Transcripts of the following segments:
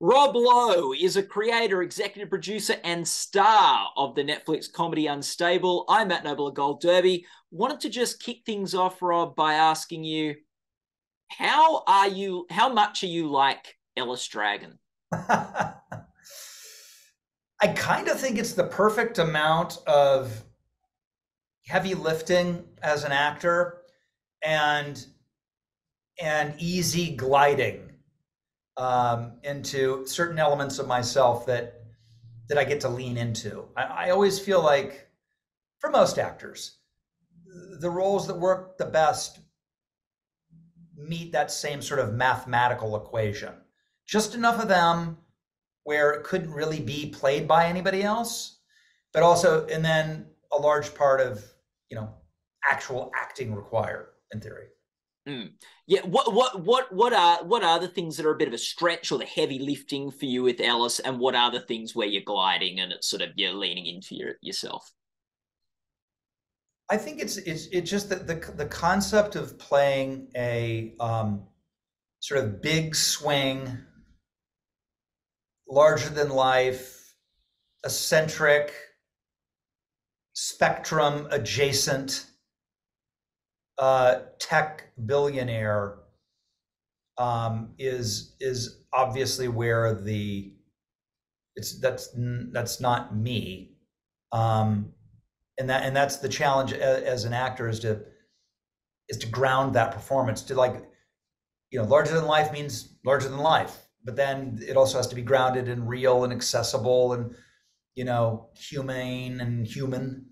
Rob Lowe is a creator, executive producer, and star of the Netflix comedy Unstable. I'm Matt Noble of Gold Derby. Wanted to just kick things off, Rob, by asking you, how much are you like Ellis Dragon? I kind of think it's the perfect amount of heavy lifting as an actor and easy gliding into certain elements of myself that I get to lean into. I always feel like, for most actors, the roles that work the best meet that same sort of mathematical equation. Just enough of them where it couldn't really be played by anybody else, but also, and then a large part of, actual acting required in theory. Mm. Yeah. What are the things that are a bit of a stretch or the heavy lifting for you with Ellis, and what are the things where you're gliding and it's sort of you're leaning into yourself? I think it's just that the concept of playing a sort of big swing, larger than life, eccentric, spectrum adjacent tech billionaire is obviously where that's not me, and that's the challenge as an actor is to ground that performance to, like, larger than life means larger than life, but then it also has to be grounded and real and accessible and humane and human.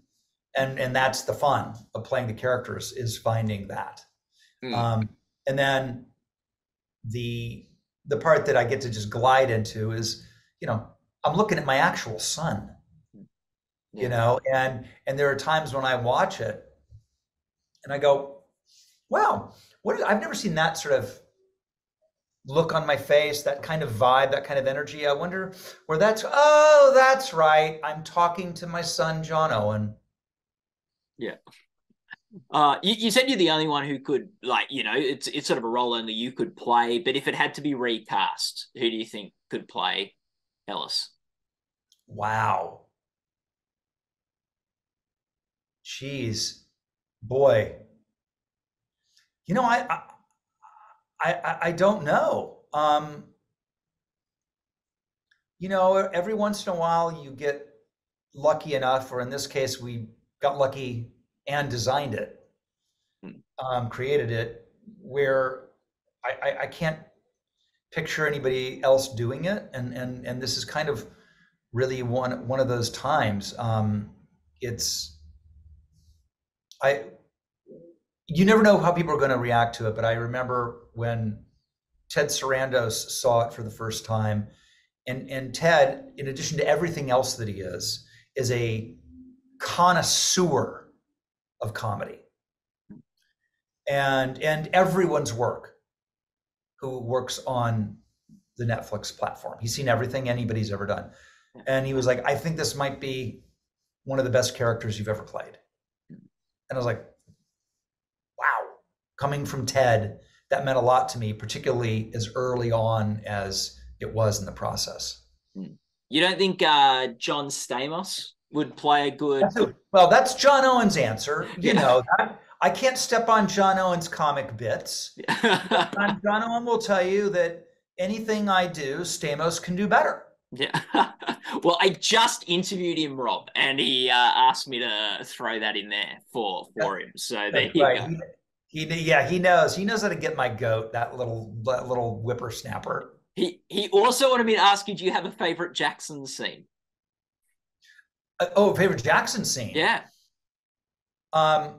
And that's the fun of playing the characters, is finding that. Mm. And then the part that I get to just glide into is, I'm looking at my actual son, yeah. And there are times when I watch it and I go, wow, I've never seen that sort of look on my face, that kind of vibe, that kind of energy. I wonder where that's right. I'm talking to my son, John Owen. Yeah. You said you're the only one who could, it's sort of a role only you could play, but if it had to be recast, who do you think could play Ellis? Wow. Jeez. Boy. I don't know. Every once in a while you get lucky enough, or in this case we got lucky and designed it, created it, where I can't picture anybody else doing it, and this is kind of really one of those times. You never know how people are going to react to it, but I remember when Ted Sarandos saw it for the first time, and Ted, in addition to everything else that he is a connoisseur of comedy and everyone's work who works on the Netflix platform. He's seen everything anybody's ever done, and he was like, I think this might be one of the best characters you've ever played. And I was like, wow, coming from Ted, that meant a lot to me, particularly as early on as it was in the process. You don't think John Stamos would play a good... Well, that's John Owen's answer. I can't step on John Owen's comic bits. John Owen will tell you that anything I do, Stamos can do better. Yeah. Well, I just interviewed him, Rob, and he asked me to throw that in there for him. So there you go. He knows how to get my goat, that little whippersnapper. He also wanted me to ask you, do you have a favorite Jackson scene? Oh, favorite Jackson scene. Yeah. I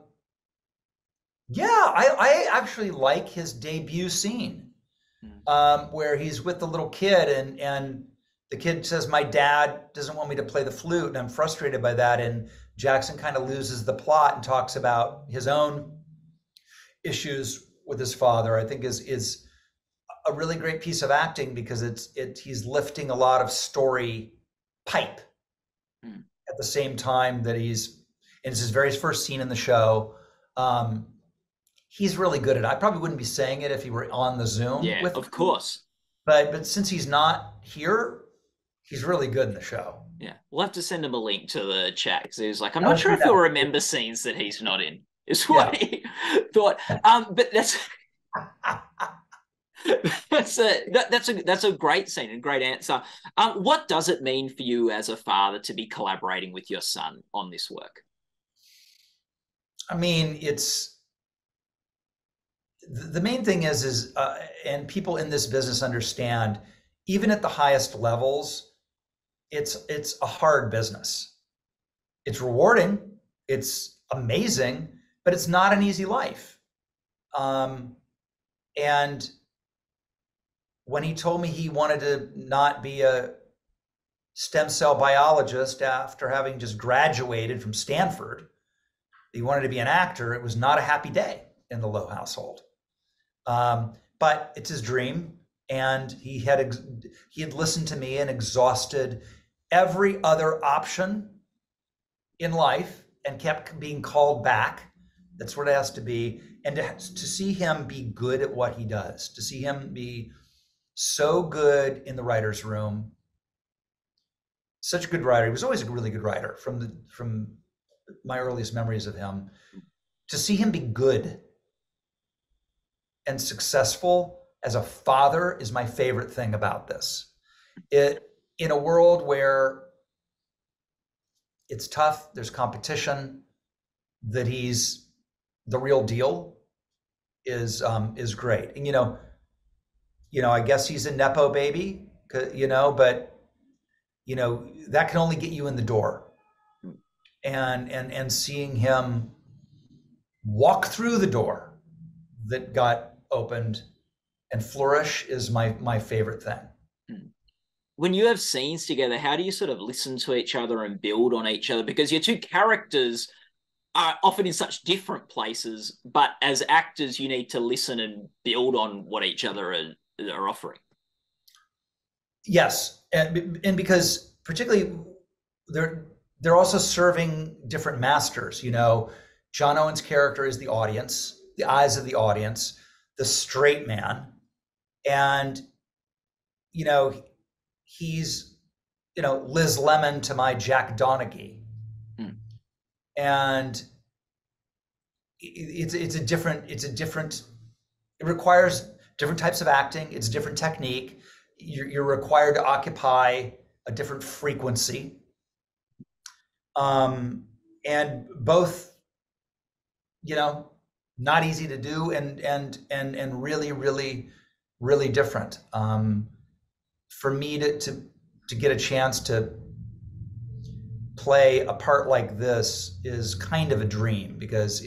actually like his debut scene, where he's with the little kid and the kid says, my dad doesn't want me to play the flute and I'm frustrated by that. And Jackson kind of loses the plot and talks about his own issues with his father. I think is a really great piece of acting, because he's lifting a lot of story pipe. Mm. At the same time that it's his very first scene in the show. He's really good at it. I probably wouldn't be saying it if he were on the Zoom. Yeah, of course. But since he's not here, he's really good in the show. Yeah, we'll have to send him a link to the chat because he was like, I'm not sure if he'll remember scenes that he's not in, is what he thought. But that's that's a great scene and great answer. What does it mean for you as a father to be collaborating with your son on this work? I mean, it's the main thing is and people in this business understand, even at the highest levels, it's a hard business. It's rewarding, it's amazing, but it's not an easy life. And when he told me he wanted to not be a stem cell biologist after having just graduated from Stanford, he wanted to be an actor, it was not a happy day in the Lowe household. But it's his dream. And he had listened to me and exhausted every other option in life and kept being called back. That's what it has to be. And to see him be good at what he does, to see him be so good in the writer's room, such a good writer. He was always a really good writer from my earliest memories of him. To see him be good and successful as a father is my favorite thing about this. In a world where it's tough, there's competition, that he's the real deal is great. And you know, I guess he's a nepo baby, but that can only get you in the door. And seeing him walk through the door that got opened and flourish is my favorite thing. When you have scenes together, how do you sort of listen to each other and build on each other? Because your two characters are often in such different places, but as actors, you need to listen and build on what each other are offering. Yes, and because particularly they're also serving different masters. John Owen's character is the audience, the eyes of the audience, the straight man. And, he's, Liz Lemon to my Jack Donaghy. Mm. And it requires different types of acting. It's a different technique. You're required to occupy a different frequency. And both, not easy to do and really, really, really different. For me to get a chance to play a part like this is kind of a dream, because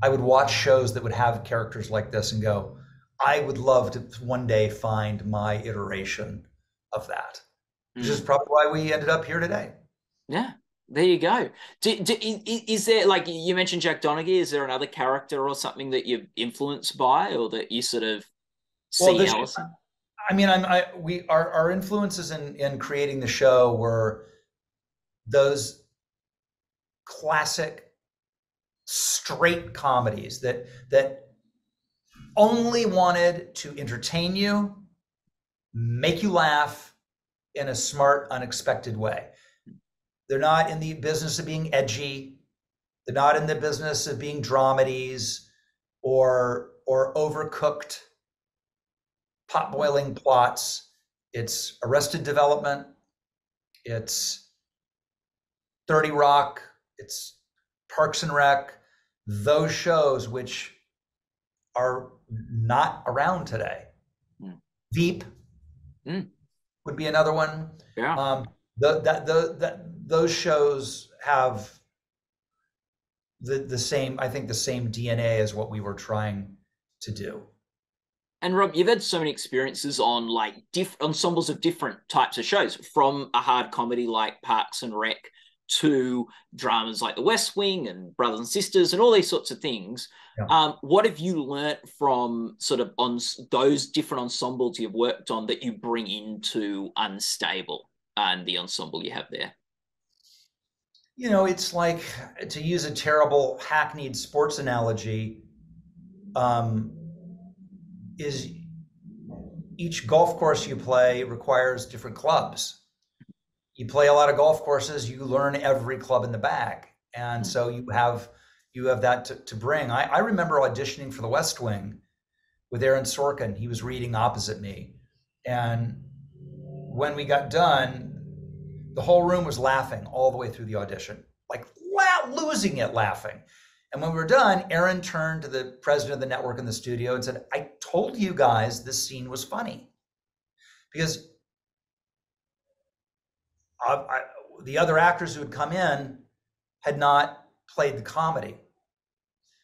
I would watch shows that would have characters like this and go, I would love to one day find my iteration of that. Mm. Which is probably why we ended up here today. Yeah. There you go. Is there, like you mentioned Jack Donaghy, is there another character or something that you're influenced by or that you sort of see Allison? I mean, our influences in creating the show were those classic straight comedies that only wanted to entertain you, make you laugh in a smart, unexpected way. They're not in the business of being edgy. They're not in the business of being dramedies or overcooked pot-boiling plots. It's Arrested Development. It's 30 Rock. It's Parks and Rec. Those shows which are not around today. Mm. Veep would be another one. Yeah. Those shows have the same DNA as what we were trying to do. And Rob, you've had so many experiences on like ensembles of different types of shows, from a hard comedy like Parks and Rec to dramas like The West Wing and Brothers and Sisters and all these sorts of things. Yeah. What have you learnt from sort of on those different ensembles you've worked on that you bring into Unstable and the ensemble you have there? It's like, to use a terrible hackneyed sports analogy, is each golf course you play requires different clubs. You play a lot of golf courses, you learn every club in the bag. And so you have that to bring. I remember auditioning for The West Wing with Aaron Sorkin. He was reading opposite me. And when we got done, the whole room was laughing all the way through the audition, like losing it laughing. And when we were done, Aaron turned to the president of the network in the studio and said, "I told you guys this scene was funny because the other actors who had come in had not played the comedy."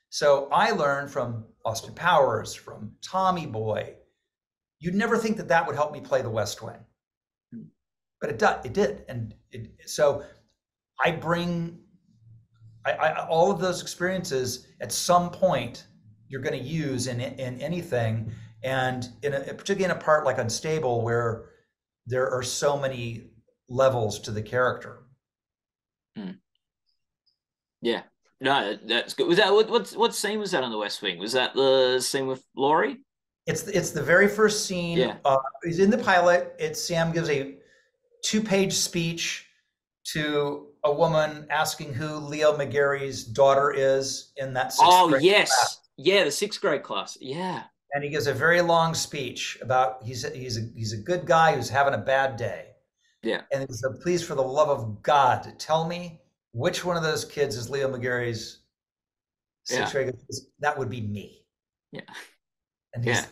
So I learned from Austin Powers, from Tommy Boy. You'd never think that that would help me play The West Wing, but it did. And so I bring all of those experiences. At some point, you're going to use in anything, and particularly in a part like Unstable, where there are so many levels to the character. Mm. Yeah, no, that's good. Was that what scene was that on The West Wing? Was that the scene with Laurie? It's the very first scene. Yeah, it's in the pilot. It's Sam gives a 2-page speech to a woman asking who Leo McGarry's daughter is in that sixth grade class. Yeah, the 6th grade class. Yeah. And he gives a very long speech about he's a good guy who's having a bad day. Yeah. And he said, "Please, for the love of God, tell me which one of those kids is Leo McGarry's 6th grade class. That would be me." Yeah. And he's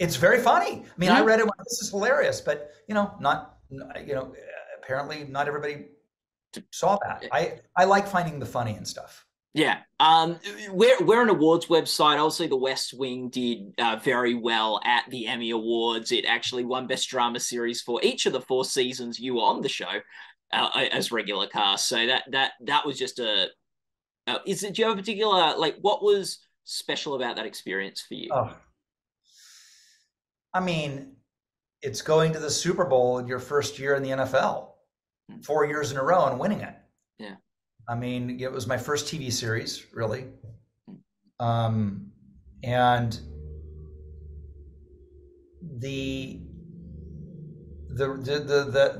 it's very funny. I mean, I read it when this is hilarious, but apparently not everybody saw that. I like finding the funny and stuff. Yeah. We're an awards website. Obviously, The West Wing did very well at the Emmy Awards. It actually won Best Drama Series for each of the 4 seasons you were on the show as regular cast. So that was just a... do you have a particular... Like, what was special about that experience for you? Oh. I mean... It's going to the Super Bowl in your first year in the NFL, 4 years in a row and winning it. Yeah. I mean, it was my first TV series, really. And the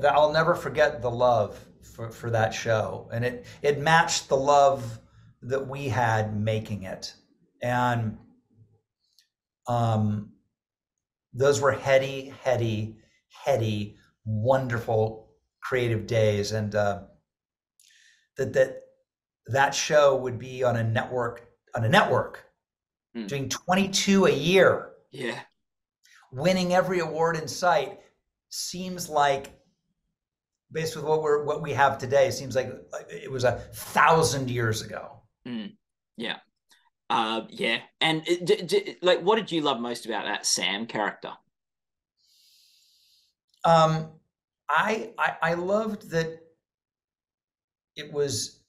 I'll never forget the love for that show. And it matched the love that we had making it. And, those were heady, wonderful, creative days, and that show would be on a network, doing 22 a year, winning every award in sight. Seems like, based with what we have today, seems like it was 1,000 years ago. Mm. Yeah. And what did you love most about that Sam character? I loved that it was.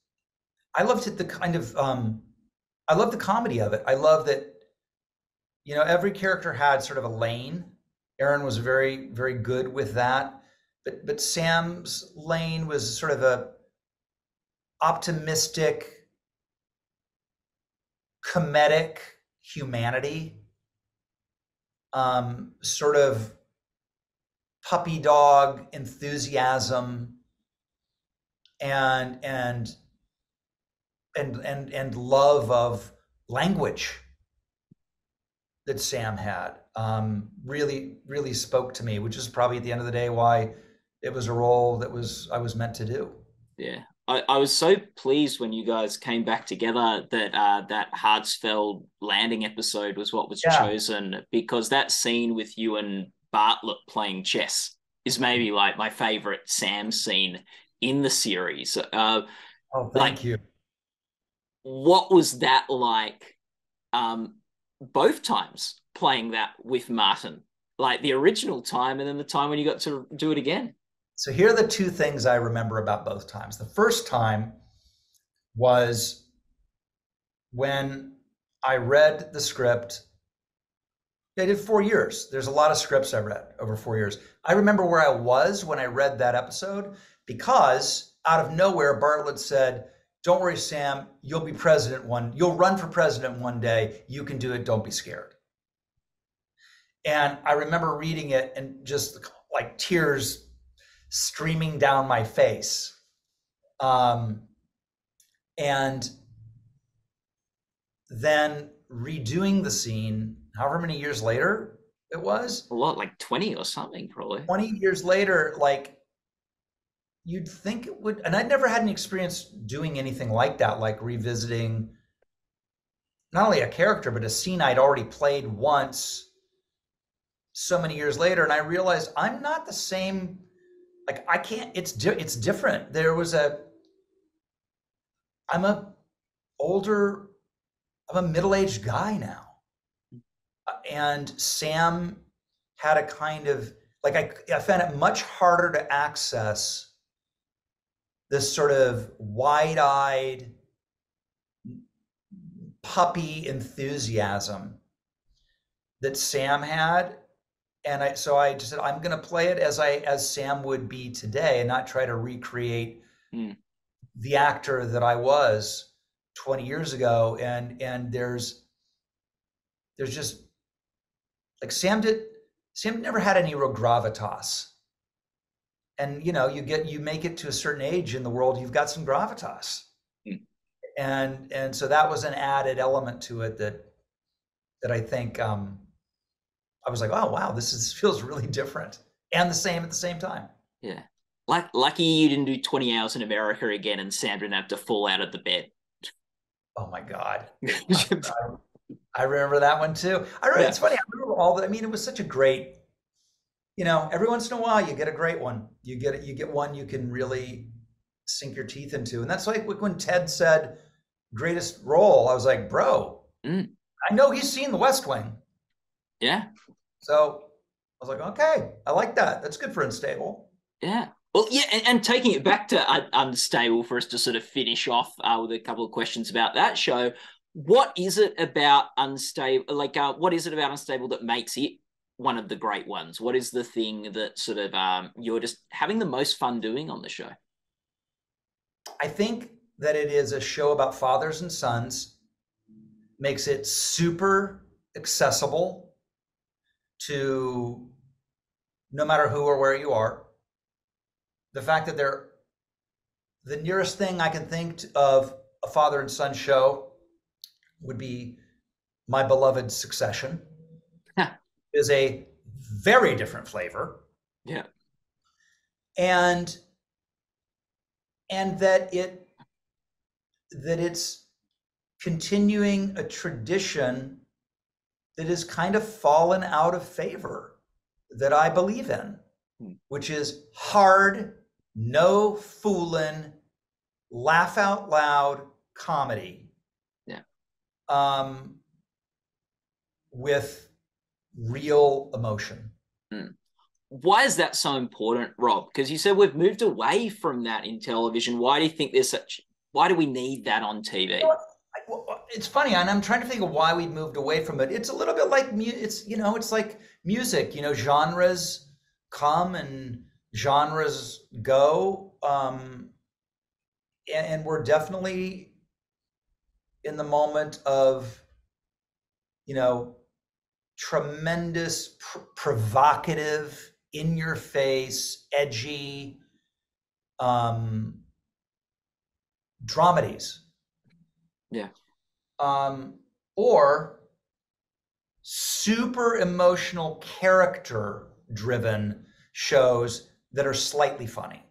I loved it, the kind of. I loved the comedy of it. I love that. Every character had sort of a lane. Aaron was very, very good with that, but Sam's lane was sort of a optimistic, comedic humanity, sort of puppy dog enthusiasm, and love of language that Sam had, really, really spoke to me, which is probably at the end of the day why it was a role that I was meant to do. Yeah. I was so pleased when you guys came back together that that Hartsfield Landing episode was what was chosen, because that scene with you and Bartlett playing chess is maybe like my favorite Sam scene in the series. Thank you. What was that like both times playing that with Martin, like the original time and then the time when you got to do it again? So here are the two things I remember about both times. The first time was when I read the script. I did 4 years. There's a lot of scripts I read over 4 years. I remember where I was when I read that episode, because out of nowhere, Bartlett said, "Don't worry, Sam, you'll run for president one day. You can do it. Don't be scared." And I remember reading it and just like tears streaming down my face. And then redoing the scene, however many years later it was. A lot, like 20 or something, probably. 20 years later, like you'd think it would, and I'd never had an experience doing anything like that, like revisiting not only a character, but a scene I'd already played once so many years later. And I realized I'm not the same, like I can't, it's different. There was a, I'm a middle-aged guy now. And Sam had a kind of, like I found it much harder to access this sort of wide-eyed puppy enthusiasm that Sam had. And so I just said, I'm going to play it as Sam would be today and not try to recreate the actor that I was 20 years ago. And there's just, like Sam never had any real gravitas. And, you know, you make it to a certain age in the world, you've got some gravitas. And so that was an added element to it that I think, I was like, oh, wow, this feels really different and the same at the same time. Yeah. Like, lucky you didn't do 20 hours in America again and Sam didn't have to fall out of the bed. Oh my God. I remember that one too. It's funny. I remember all that. I mean, it was such a great, you know, every once in a while you get a great one. You get one you can really sink your teeth into. And that's like when Ted said greatest role, I was like, bro, I know he's seen The West Wing. Yeah. So I was like, okay, I like that. That's good for Unstable. Yeah. Well, yeah, and taking it back to Unstable for us to sort of finish off with a couple of questions about that show. What is it about Unstable? Like, what is it about Unstable that makes it one of the great ones? What is the thing that sort of you're just having the most fun doing on the show? I think that it is a show about fathers and sons, makes it super accessible to no matter who or where you are. The fact that they're the nearest thing I can think of a father and son show would be my beloved Succession. Is a very different flavor. Yeah. And that it's continuing a tradition that is kind of fallen out of favor that I believe in, which is hard, no fooling, laugh out loud comedy. With real emotion. Why is that so important, Rob? Because you said we've moved away from that in television. Why do you think there's such, why do we need that on TV? Well, it's funny, and I'm trying to think of why we've moved away from it. It's a little bit like, it's like music, you know, genres come and genres go. And we're definitely in the moment of, you know, tremendous, provocative, in your face, edgy dramedies. Yeah. Or super emotional, character driven shows that are slightly funny.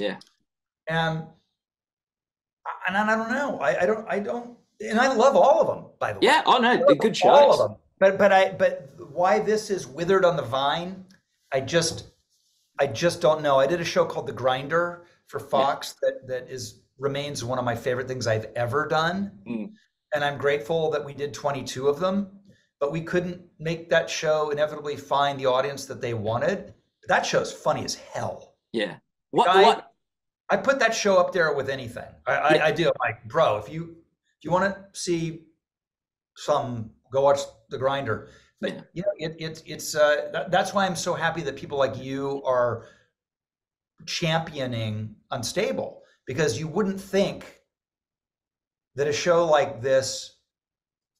Yeah. And I don't know. I don't. And I love all of them, by the way. Yeah. Oh no, they're good shows. All of them. But why this is withered on the vine, I just don't know. I did a show called The Grinder for Fox that remains one of my favorite things I've ever done, and I'm grateful that we did 22 of them. But we couldn't make that show inevitably find the audience that they wanted. But that show's funny as hell. Yeah. What? I put that show up there with anything. I do. I'm like, bro, if you want to see some, go watch The Grinder. But you know, that's why I'm so happy that people like you are championing Unstable, because you wouldn't think that a show like this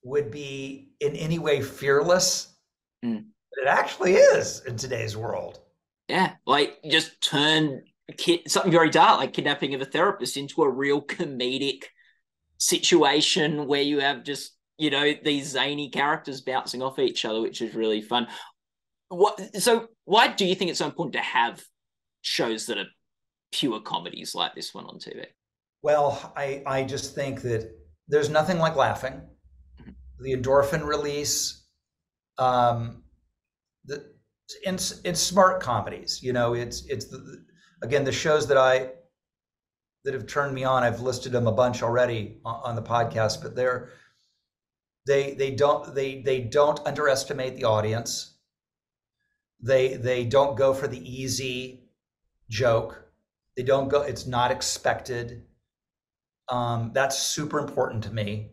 would be in any way fearless. But it actually is in today's world. Yeah, like just turn something very dark, like kidnapping of a therapist, into a real comedic situation where you have just, you know, these zany characters bouncing off each other, which is really fun. So why do you think it's so important to have shows that are pure comedies like this one on TV? Well, I just think that there's nothing like laughing. The endorphin release, it's smart comedies. You know, again, the shows that have turned me on, I've listed them a bunch already on the podcast, but they don't underestimate the audience. They don't go for the easy joke. They don't go, it's not expected. That's super important to me.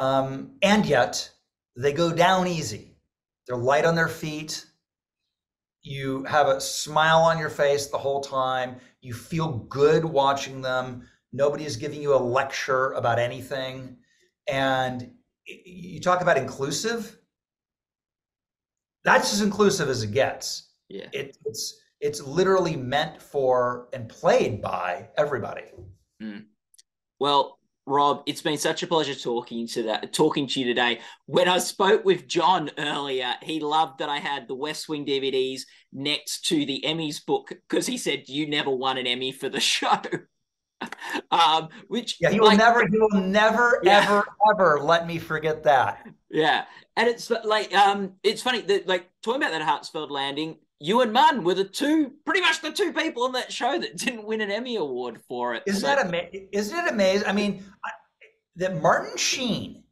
And yet they go down easy. They're light on their feet. You have a smile on your face the whole time. You feel good watching them. Nobody is giving you a lecture about anything. And you talk about inclusive. That's as inclusive as it gets. Yeah. It's literally meant for and played by everybody. Well, Rob, it's been such a pleasure talking to you today. When I spoke with John earlier, he loved that I had the West Wing DVDs next to the Emmys book, because he said you never won an Emmy for the show. He will never ever let me forget that. Yeah. And it's like, it's funny that, like, talking about that Hartsfield Landing, you and Mun were pretty much the two people on that show that didn't win an Emmy award for it. Isn't it amazing? I mean, that Martin Sheen,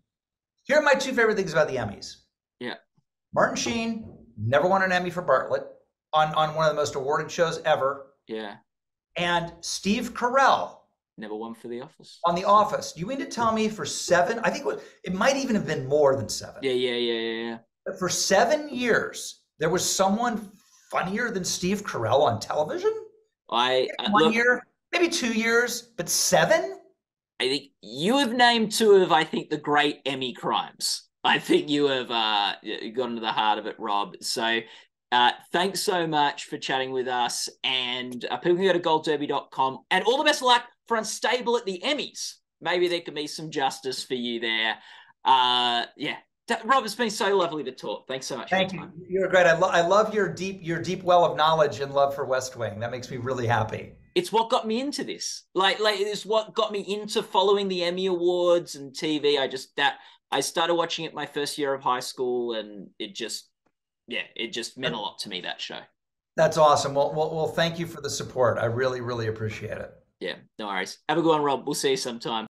here are my two favorite things about the Emmys. Yeah. Martin Sheen never won an Emmy for Bartlett on one of the most awarded shows ever. Yeah. And Steve Carell. Never won for The Office. On The Office. You mean to tell me for seven, I think it might even have been more than seven. Yeah. But for 7 years, there was someone funnier than Steve Carell on television? Maybe 2 years, but seven? I think you have named two of, I think, the great Emmy crimes. I think you have gotten to the heart of it, Rob. So thanks so much for chatting with us. And people can go to goldderby.com. And all the best of luck for Unstable at the Emmys. Maybe there can be some justice for you there. Rob, it's been so lovely to talk. Thanks so much. Thank you. You're great. I love your deep well of knowledge and love for West Wing. That makes me really happy. It's what got me into this. Like it's what got me into following the Emmy Awards and TV. I started watching it my first year of high school, and it just meant a lot to me, that show. That's awesome. Well, thank you for the support. I really, really appreciate it. Yeah, no worries. Have a good one, Rob. We'll see you sometime.